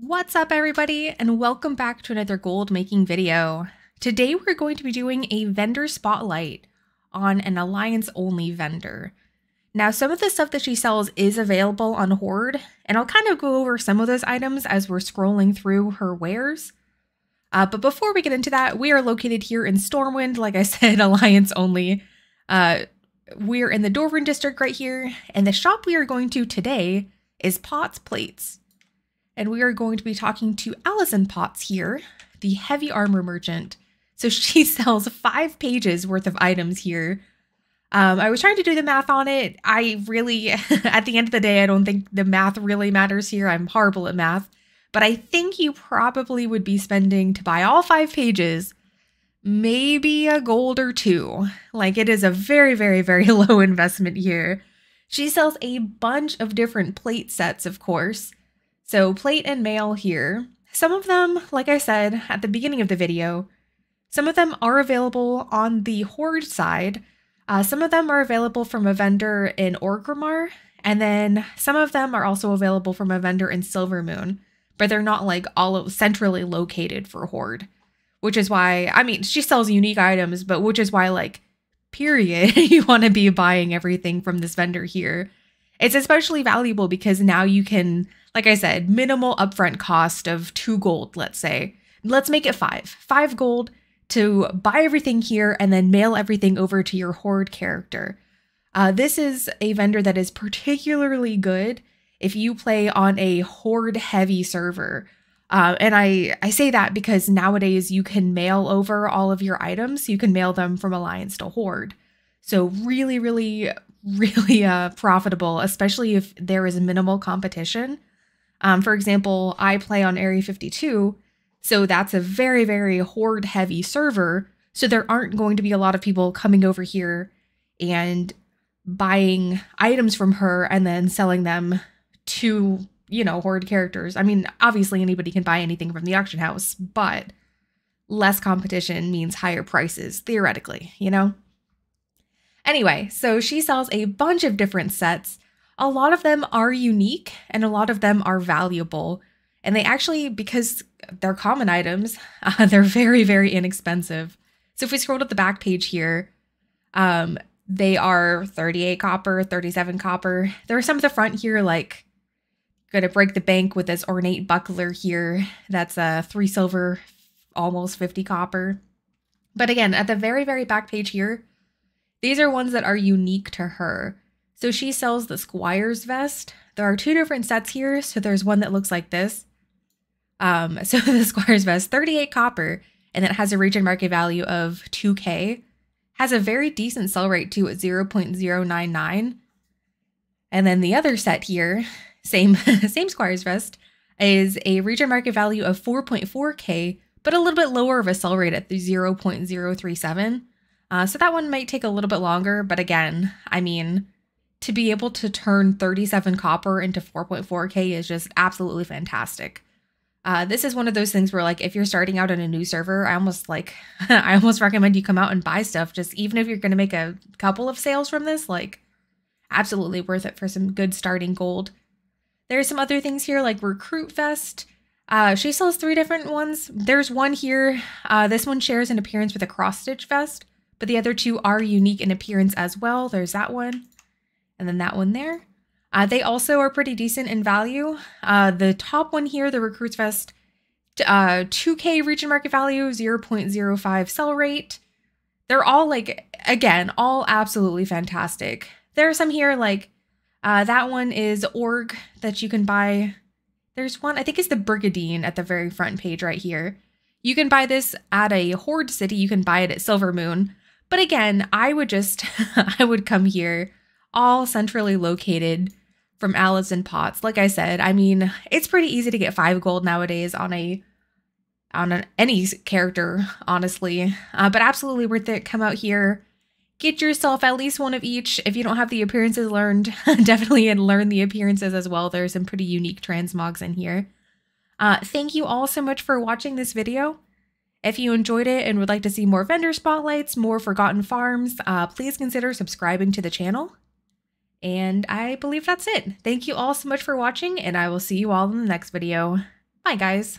What's up everybody, and welcome back to another gold making video. Today we're going to be doing a vendor spotlight on an alliance only vendor. Now some of the stuff that she sells is available on Horde, and I'll kind of go over some of those items as we're scrolling through her wares. But before we get into that, we are located here in Stormwind, like I said, alliance only. We're in the Dwarven district right here, and the shop we are going to today is Pot's Plates. And we are going to be talking to Allison Potts here, the heavy armor merchant. So she sells 5 pages worth of items here. I was trying to do the math on it. I really, at the end of the day, I don't think the math really matters here. I'm horrible at math. But I think you probably would be spending, to buy all 5 pages, maybe a gold or 2. Like, it is a very, very, very low investment here. She sells a bunch of different plate sets, of course. So plate and mail here, some of them, like I said at the beginning of the video, some of them are available on the Horde side, some of them are available from a vendor in Orgrimmar, and then some of them are also available from a vendor in Silvermoon, but they're not like all centrally located for Horde, which is why, I mean, she sells unique items, but which is why, like, period, you want to be buying everything from this vendor here. It's especially valuable because now you can, like I said, minimal upfront cost of 2 gold, let's say. Let's make it 5. 5 gold to buy everything here and then mail everything over to your Horde character. This is a vendor that is particularly good if you play on a Horde-heavy server. And I say that because nowadays you can mail over all of your items. You can mail them from Alliance to Horde. So really, really, really profitable, especially if there is minimal competition. For example, I play on Area 52, so that's a very, very Horde-heavy server, so there aren't going to be a lot of people coming over here and buying items from her and then selling them to, you know, Horde characters. I mean, obviously anybody can buy anything from the auction house, but less competition means higher prices, theoretically, you know? Anyway, so she sells a bunch of different sets. A lot of them are unique and a lot of them are valuable. And they actually, because they're common items, they're very, very inexpensive. So if we scroll to the back page here, they are 38 copper, 37 copper. There are some at the front here, like, gonna break the bank with this ornate buckler here. That's 3 silver, almost 50 copper. But again, at the very, very back page here, these are ones that are unique to her. So she sells the Squire's vest. There are 2 different sets here. So there's one that looks like this. So the Squire's vest, 38 copper, and it has a region market value of 2K. Has a very decent sell rate too at 0.099. And then the other set here, same Squire's vest, is a region market value of 4.4K, but a little bit lower of a sell rate at 0.037. So that one might take a little bit longer, but again, I mean, to be able to turn 37 copper into 4.4K is just absolutely fantastic. This is one of those things where, like, if you're starting out in a new server, I almost recommend you come out and buy stuff. Just even if you're going to make a couple of sales from this, like, absolutely worth it for some good starting gold. There's some other things here like recruit vest. She sells 3 different ones. There's one here. This one shares an appearance with a cross-stitch vest, but the other 2 are unique in appearance as well. There's that one, and then that one there. They also are pretty decent in value. The top one here, the recruit vest, 2K region market value, 0.05 sell rate. They're all, like, again, all absolutely fantastic. There are some here like that one is org that you can buy. There's one, I think it's the Brigadine at the very front page right here. You can buy this at a Horde city. You can buy it at Silvermoon. But again, I would just, I would come here, all centrally located from Allison Potts. Like I said, I mean, it's pretty easy to get 5 gold nowadays on any character, honestly. But absolutely worth it. Come out here, get yourself at least one of each. If you don't have the appearances learned, definitely learn the appearances as well. There's some pretty unique transmogs in here. Thank you all so much for watching this video. If you enjoyed it and would like to see more vendor spotlights, more forgotten farms, please consider subscribing to the channel. And I believe that's it. Thank you all so much for watching, and I will see you all in the next video. Hi guys,